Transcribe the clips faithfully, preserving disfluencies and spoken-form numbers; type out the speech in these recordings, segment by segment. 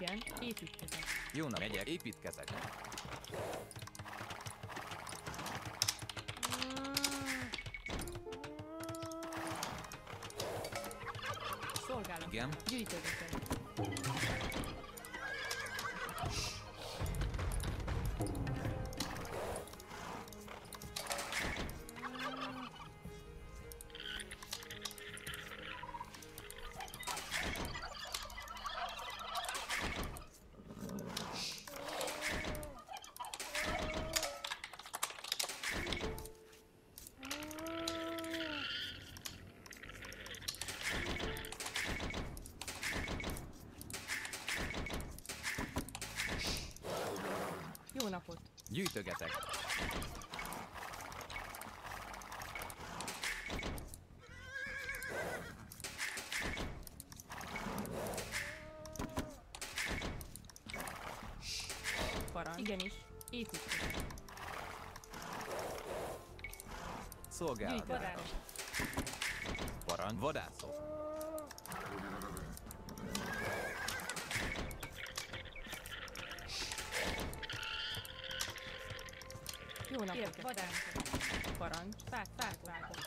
Igen, építkezek. Jónak, megyek, építkezek. Szolgálom. Igen. Gyűjtögetek. Gyűjtögetek. Parancs. Igenis, építkezek. Szolgálatok. Parancs. Vadászok. Jó napot, érkeztem. Vadászok. Parancs. Fát, fát vágok.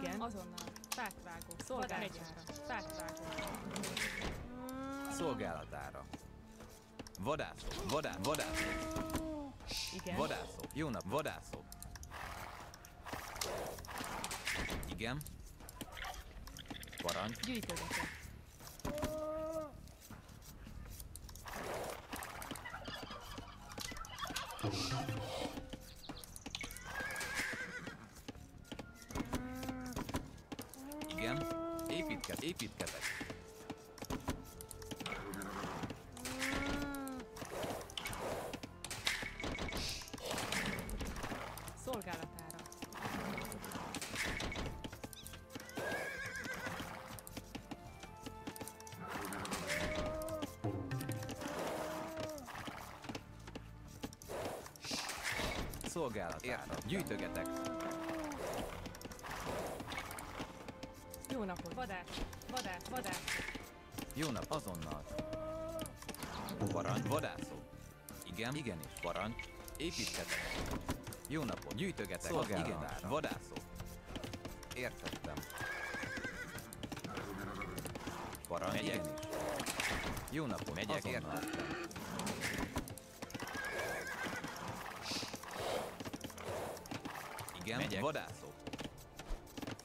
Igen. Azonnal. Fát vágok. Szolgálatára. Fát vágok. Szolgálatára. Vadászok. Vadá, vadászok. Igen. Vadászok. Jó nap, vadászok. Igen. Parancs. Gyűjtögetek. Igen. Építkezek. Építkezek. Szolgálatára. Gyűjtögetek. Jó napot. Vadász. Vadász. Vadász. Jó nap. Azonnal. Parancs. Vadászok. Igen. Igenis. Parancs. Építketek. Jó napot. Gyűjtögetek. Szolgálatára. Vadászok. Értettem. Parancs. Megyek. Igenis. Jó napot. Megyek. Azonnal. Értettem. Igen, megyek. Vadászok.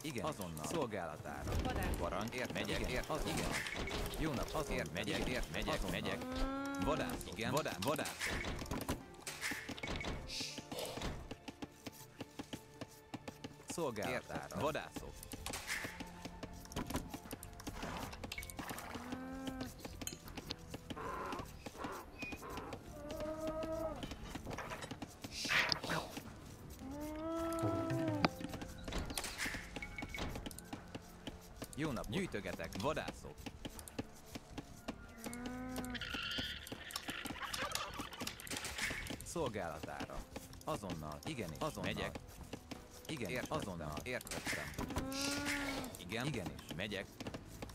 Igen, azonnal. Szolgálatára. Parancs. Ért, megyek, igen. Ért, azonnal. Igen. Jó nap, azért megyek, ért, megyek, azonnal. Megyek. Vadászok. Igen, vadá, vadászok. Szolgálatára. Vadászok. Jó nap, gyűjtögetek, vadászok. Szolgálatára. Azonnal, igenis, azonnal. Megyek. Igen, értettem. Azonnal, értettem. Igen, igenis, megyek.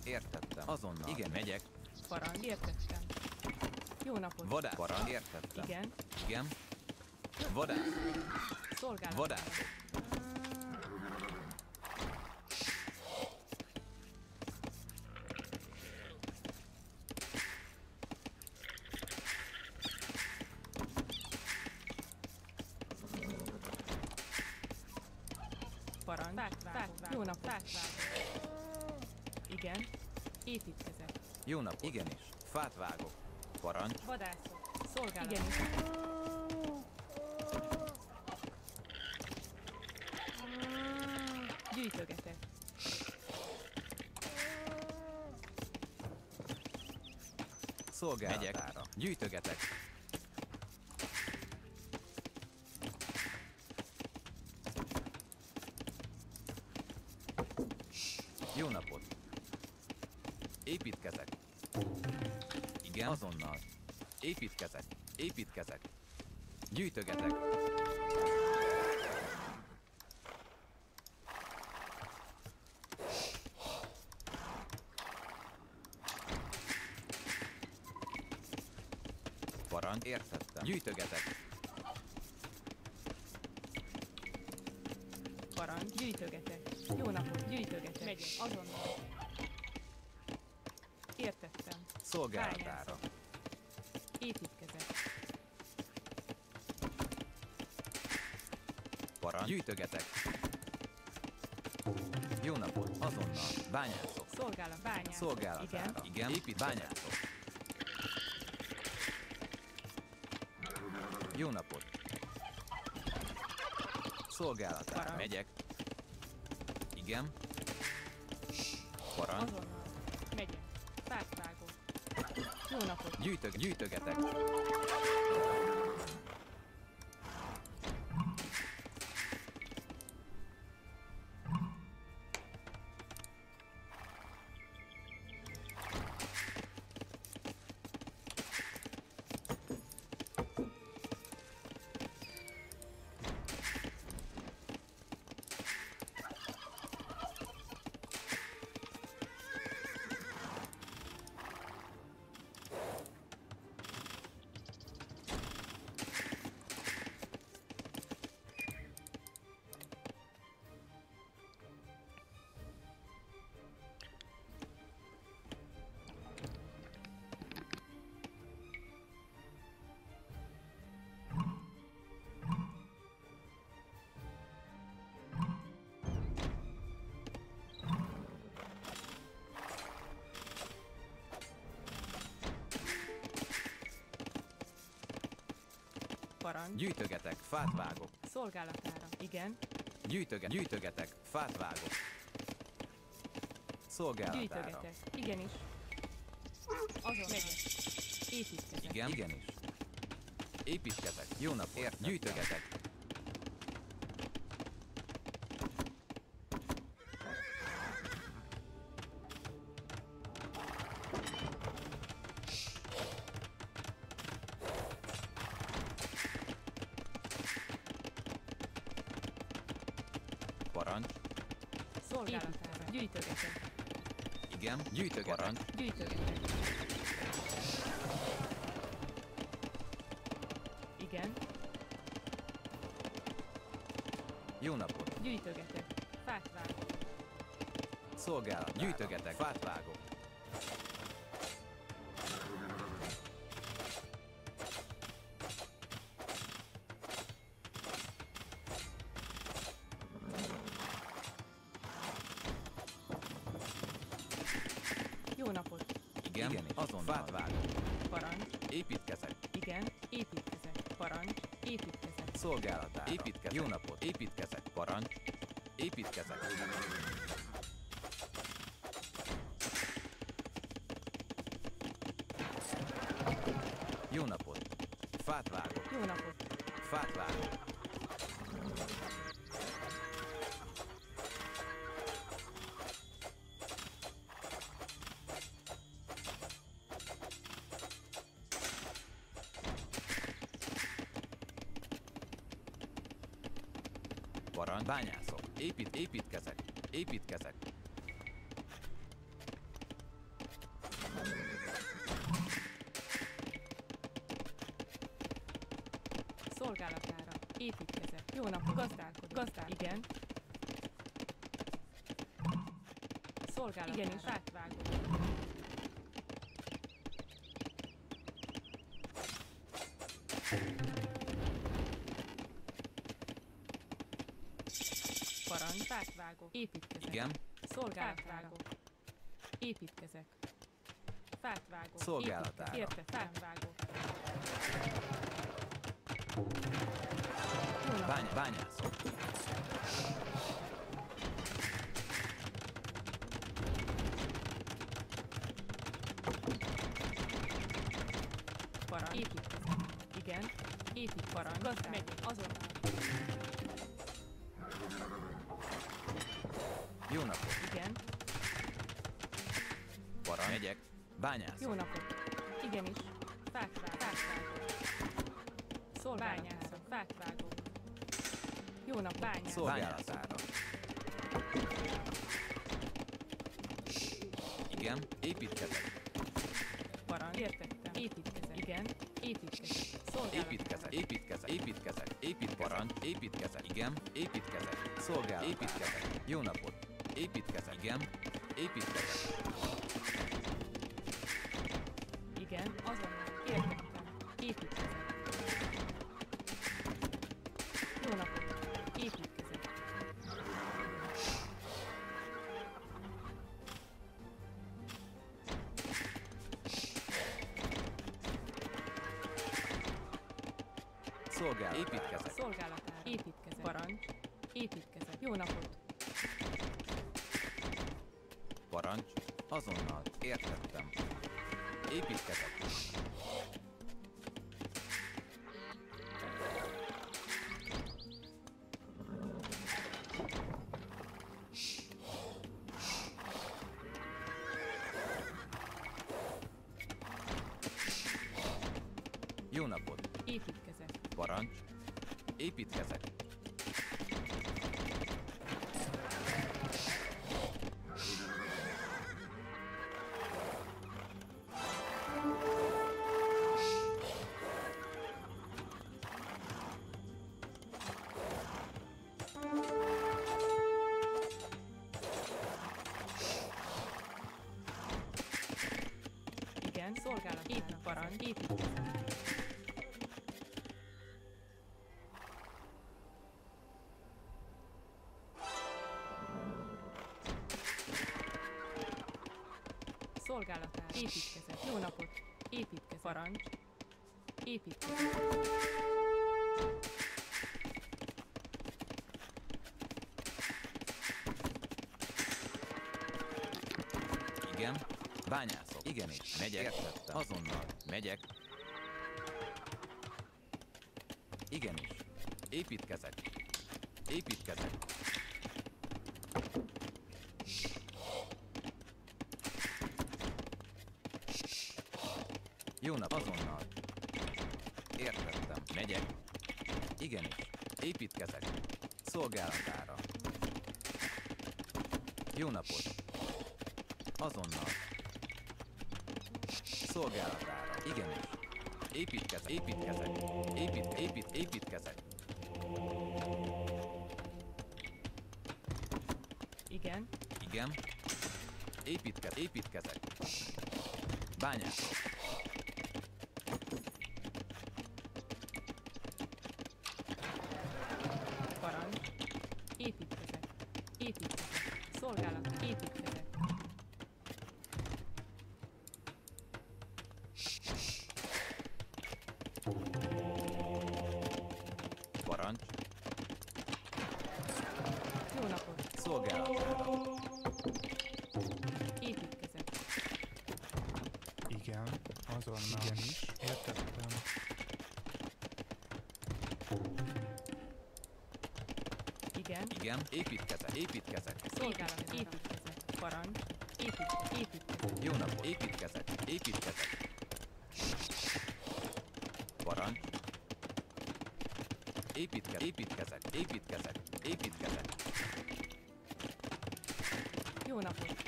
Értettem, azonnal, igen, megyek. Parancs, értettem. Jó napot. Vadász, parancs, értettem. Igen. Igen. Vadász. Szolgálatára. Vadászok. Jó napot. Igen. Építkezek. Jó napot. Igenis. Fát vágok. Parancs. Vadászok. Szolgálat. Igenis. Gyűjtögetek. Szolgálatára. Gyűjtögetek. Jó napot. Építkezek. Igen, azonnal. Építkezek, építkezek. Gyűjtögetek. Parancs, értettem. Gyűjtögetek. Parancs, gyűjtögetek. Jó napot, gyűjtögetek. Megyek, azonnal. Értettem. Szolgálatára. Építkezek. Parancs, gyűjtögetek. Jó napot, azonnal. Bányászok. Szolgálat, bányászok. Szolgálatára. Igen, igen. Épít, bányászok. Jó napot. Szolgálatára. Parancs. Megyek. Igen. Parancs. Azonnal. Megyek. Fátvágok. Jó napot. Gyűjtök, gyűjtögetek. Parancs. Gyűjtögetek, fát vágok. Szolgálatára. Igen. Gyűjtögetek, gyűjtögetek, fát vágok. Szolgálatára. Gyűjtögetek. Igenis. Azon megyek. Építkezek. Igen, igenis. Építkezek. Jó napot. Értem. Gyűjtögetek. Szolgálatára. Gyűjtögetek. Igen, gyűjtögetek. Gyűjtögetek. Igen. Jó napot. Gyűjtögetek. Fát vágok. Szolgálatára. Gyűjtögetek. Fát vágok. Igen, azonnal. Fát vágok. Parancs. Építkezek. Igen, építkezek. Parancs. Építkezek. Szolgálatára. Építkezek. Jó napot. Építkezek. Parancs. Építkezek. Jó napot. Fát vágok. Jó napot. Fát vágok. Parancs, bányászok, épít, építkezek, építkezek. Szolgálatára, építkezek. Jó napot, gazdálkodok, gazdálkodok. Igen. Szolgálatára. Igenis, átvágok. Parancs, fátvágok, építkezek. Igen. Szolgálatára. Építkezek. Fátvágok. Szolgálatára. Érte, fátvágok. Bány, bányászok. Parancs. Építkezek. Igen. Épít, parancs. Gazdálkodok. Megyek, azonnal. Jó napot! Igen. Parancs. Megyek. Bányász. Jó napot. Igenis. Fát vágok. Fát vágok. Szolgálásra. Fát vágok. Jó nap, bányász. Szolgálatára. Igen, építkezek. Parancs. Értettem. Építkezek. Igen, építkezek. Építkezek, építkezek, építkezek, építkezek, építkezek, igen, építkezek, szolgál, építkezek, jó napot, építkezek, igen, építkezek. Igen, azonnal, értettem, építkezek. Jó napot, építkezek. Szolgál, építkezek. Szolgálatára, építkezek. Parancs, építkezek. Jó napot. Parancs, azonnal, értettem. Építkezek. Jó napot. Építkezek. Parancs. Építkezek. Igen, szolgálat. Itt a parancs. Építkezek. Szolgálatára. Építkezek. Jó napot. Építkezek. Parancs. Építkezek. Igen. Bányászok. Igenis. Megyek. Értettem. Azonnal. Megyek. Igenis. Építkezek. Építkezek. Jó nap, azonnal. Értettem. Megyek. Igenis. Építkezek. Szolgálatára. Jó napot. Azonnal. Szolgálatára. Igenis. Építkezek. Építkezek. Épít, épít, építkezek. Igen. Igen. Építkezek. Építkezek. Bányászok. Építkezek. Építkezek. Szolgálat. Építkezek. Parancs. Jó napot. Szolgálatára. Építkezek. Igen, azonnal. Igenis. Értettem. Igen. Igen, építkezek, építkezek. Szolgálat, építkezek. Parancs, építkezek, építkezek. Jó napot, építkezek, építkezek. Parancs. Építkezek, építkezek, építkezek, építkezek. Jó napot,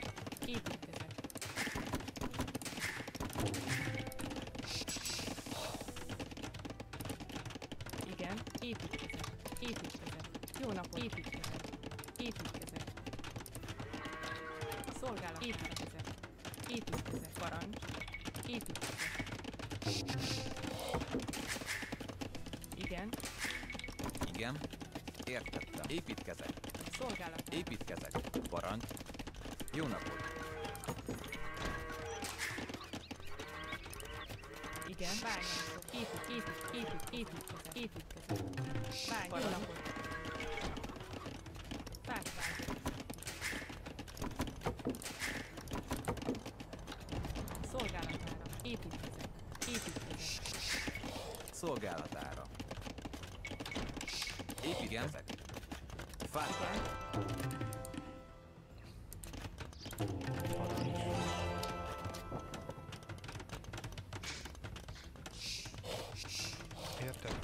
építkezek. Igen, építkezek, építkezek. Jó napot! Építkezek! Építkezek! Szolgálat! Építkezek! Építkezek! Parancs! Építkezek! Igen! Igen! Értettem! Építkezek! Szolgálat! Építkezek! Parancs! Jó napot! Igen! Bányászok! Épít! Épít! Épít! Építkezek! Építkezek! Bányászok! Jó napot! Szolgálatára. Építkezek. Építkezek. Szolgálatára. Építkezek. Fájtál. Értettem.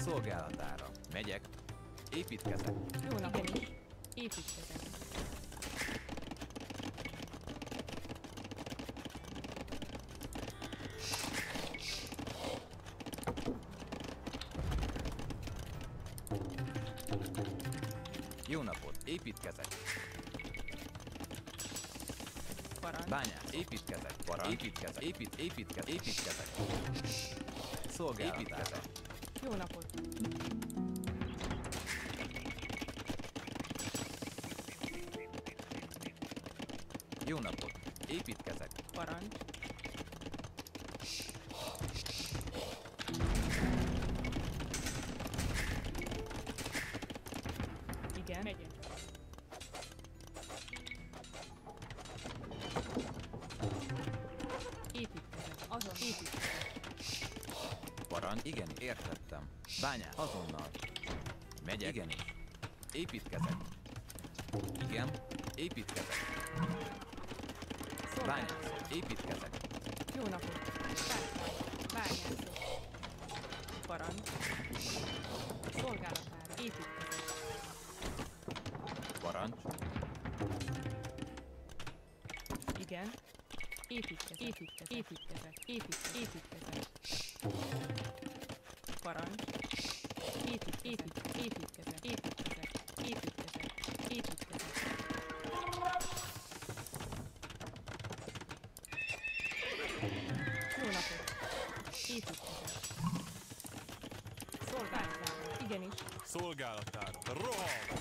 Szolgálatára. Megyek. Építkezek. Jó napom is. Építkezek. Jó napot. Építkezek. Bányász. Építkezek. Parancs. Építkezek. Épít, építkezek. Építkezek. Szolgálatára. Építkezek. Jó napot. Jó napot. Építkezek. Parancs. Igen, megyek. Építkezek. Azon építkezek. Parancs. Igen, értettem. Bányász. Azonnal. Megyek. Igen. Építkezek. Igen. Építkezek. Bányászó, építkezek. Jó napot. Bányászó. Parancs. Szolgálatára, építkezek. Parancs. Igen. Építkezek, építkezek, építkezek, építkezek, építkezek. Parancs. Építkezek, építkezek, építkezek, építkezek, építkezek, építkezek. Építkezek. Szolgálatára. Igenis. Szolgálatára. Rohan!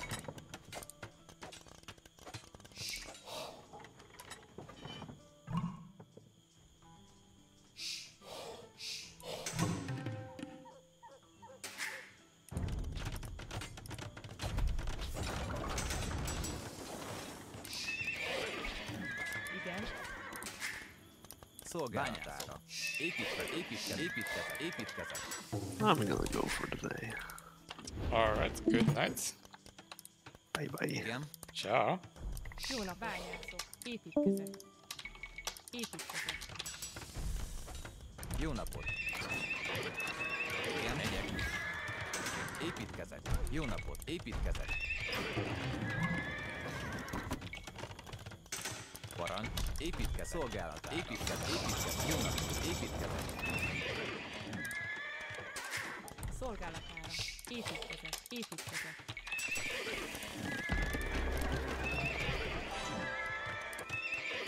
Igen. Szolgálatára. Építkezek, építkezek, építkezek, építkezek. I'm gonna go for today. Alright, good night. Bye bye. Ciao. Jó nap, bányászok. Építkezek. Építkezek. Jó napot. Igen, megyek. Építkezek. Jó napot, építkezek. Parancs. Építkezek. Szolgálatára. Építkezek. Építkezek. Jó napot. Építkezek. Szolgálatára. Építkezek. Építkezek. Igen,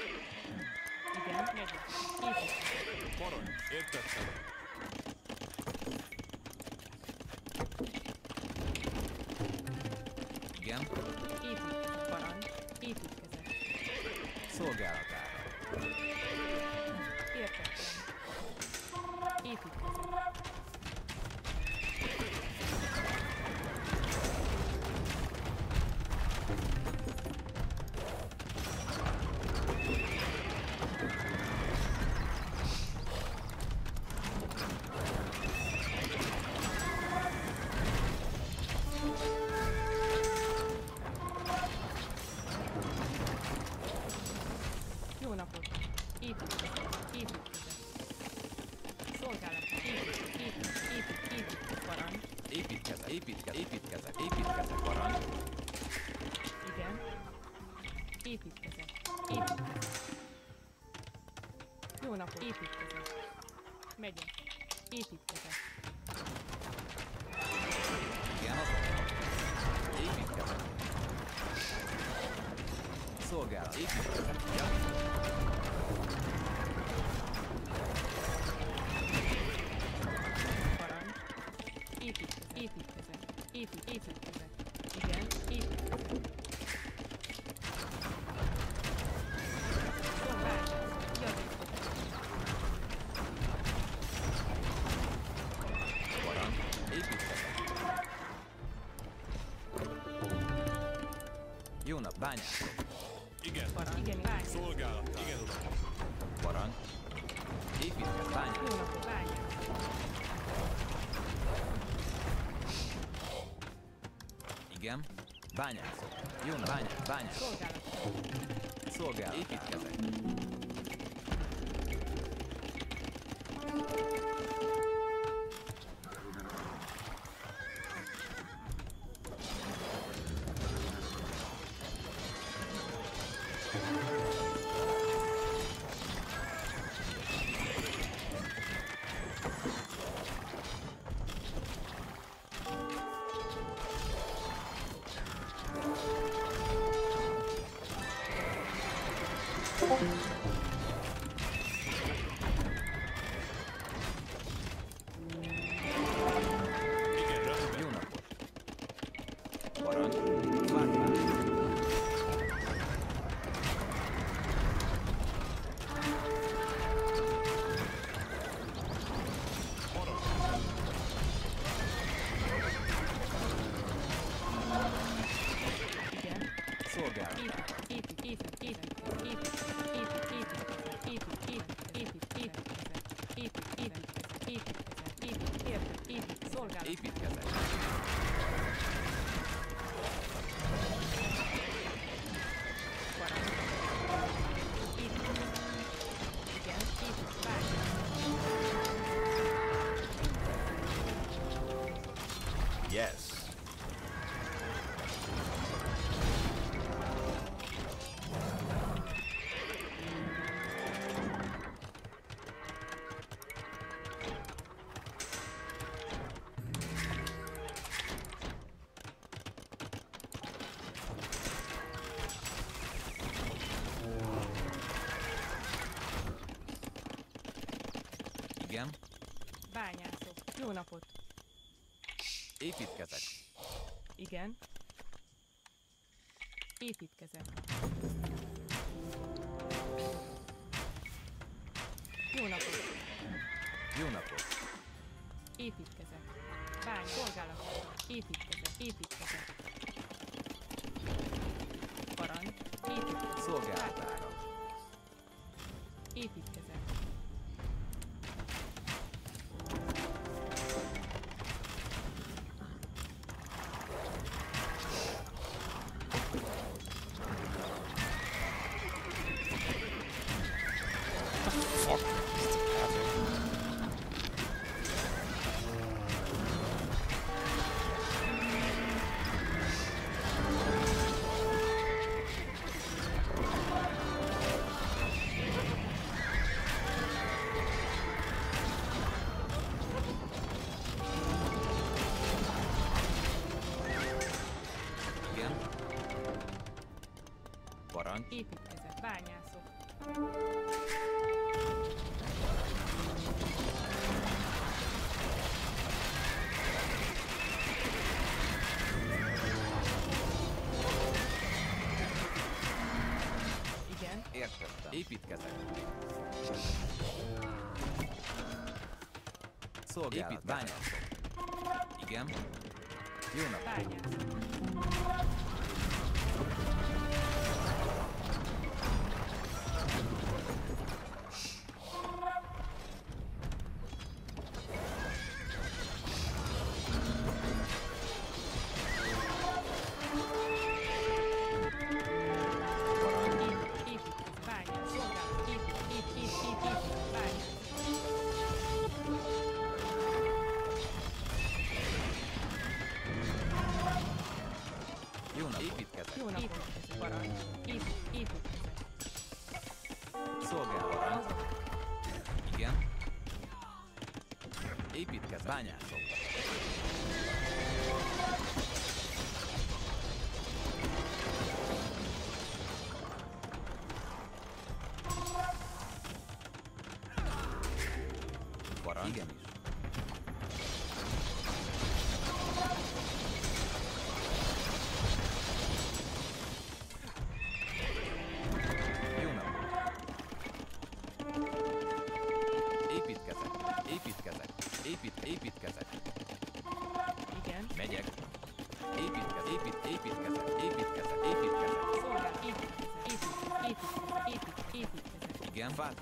megyek. Építkezek. Parancs. Értettem. Igen. Építkezek. Parancs. Építkezek. Szolgálatára. Értettem. Építkezek. Építkezek, építkezek, építkezek, parancs. Igen. Építkezek, építkezek. Jó napot, építkezek. Megyek, építkezek. Igen, azonnal. Építkezek. Szolgálat, építkezek. Ja. Építkezek, épít, építkezek, igen, építkezek. Szolgálatára, javítok. Parancs, építkezek. Jó nap, bányászok. Igen, igen, bányászok. Szolgálatára, igen, uram. Parancs, építkezek, bányászok. Jó napot, bányászok. Igen. Bányászok. Jó napot. Bányász. Bányász. Szolgálat. Szolgálat. Építkezek. Igen. Bányászok. Jó napot. Építkezek. Igen. Építkezek. Jó napot. Jó napot. Építkezek. Bány, szolgálat. Építkezek. Építkezek. Parancs. Építkezek. Szolgálatára. Építkezek. Építkezett, bányászok. Igen, értettem. Építkezett. Szolgálat, épít, bányászok. Igen. Jó napot. Bányászok.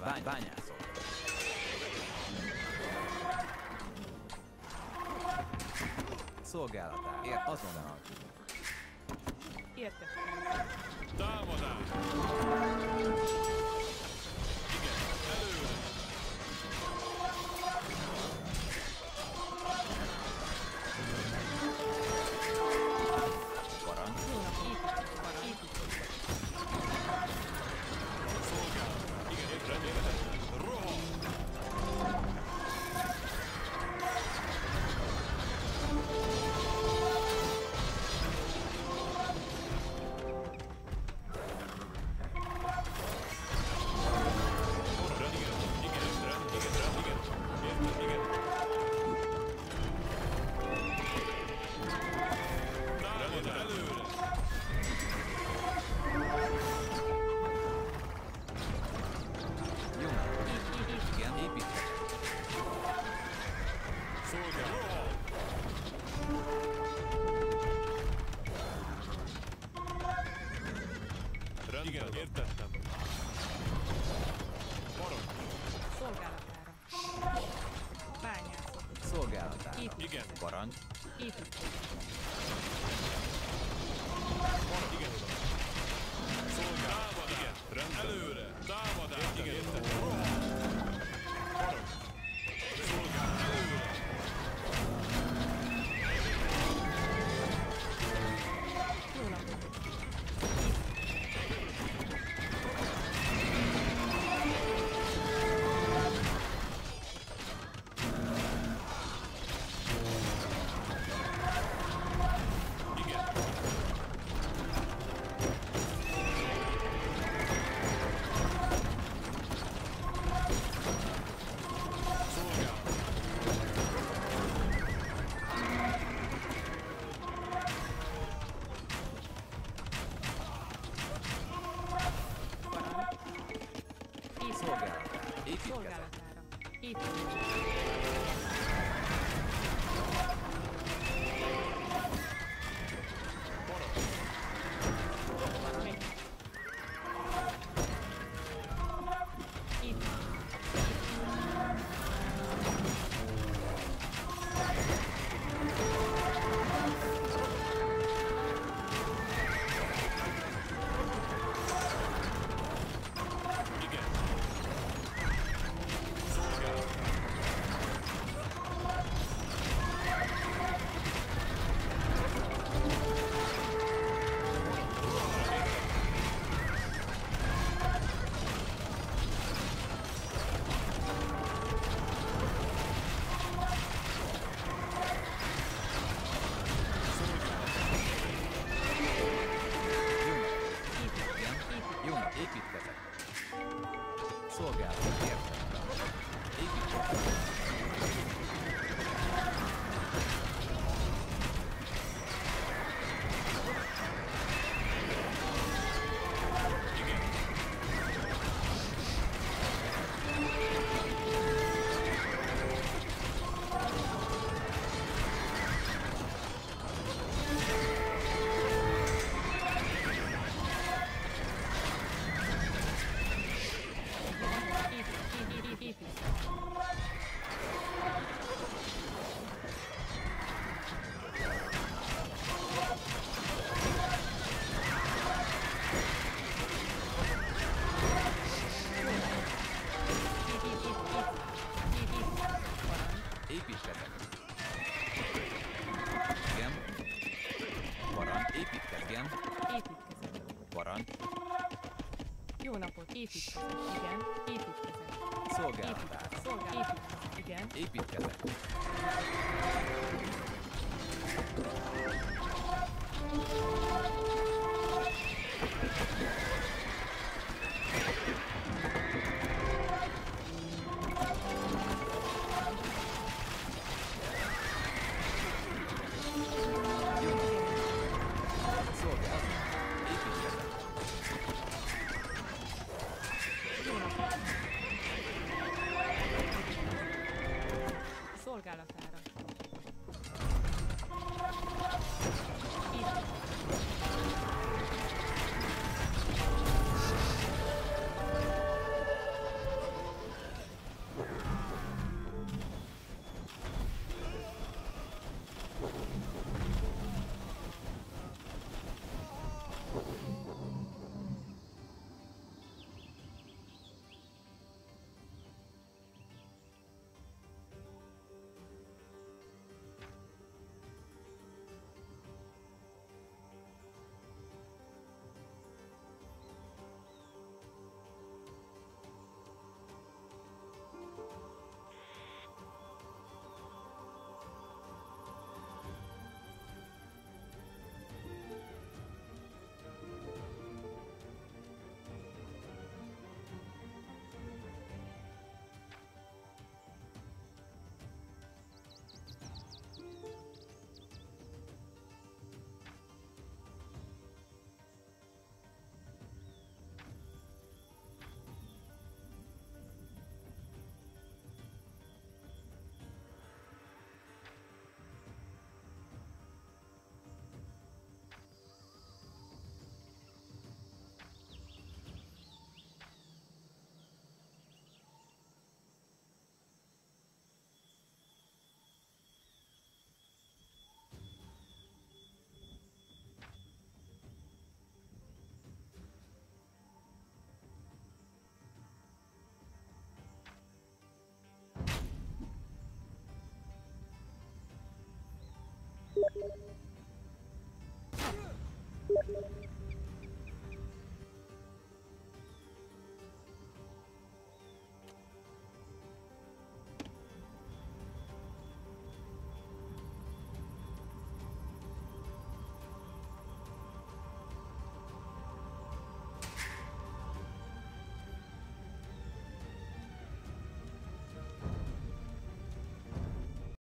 Bány, bányászok. Szolgálatára. Ért azonnal. Értek. Támadás. Igen, előre. Igen, értettem. Maradj. Szolgálatára. Bányászat. Szolgálatára. Építés. Igen. Parancs. Építés. Maradj, igen. Szolgálat. Igen. Rendben. Előre. Támadás. Igen, értettem. Maradj. Szolgálat. Előre. Itt.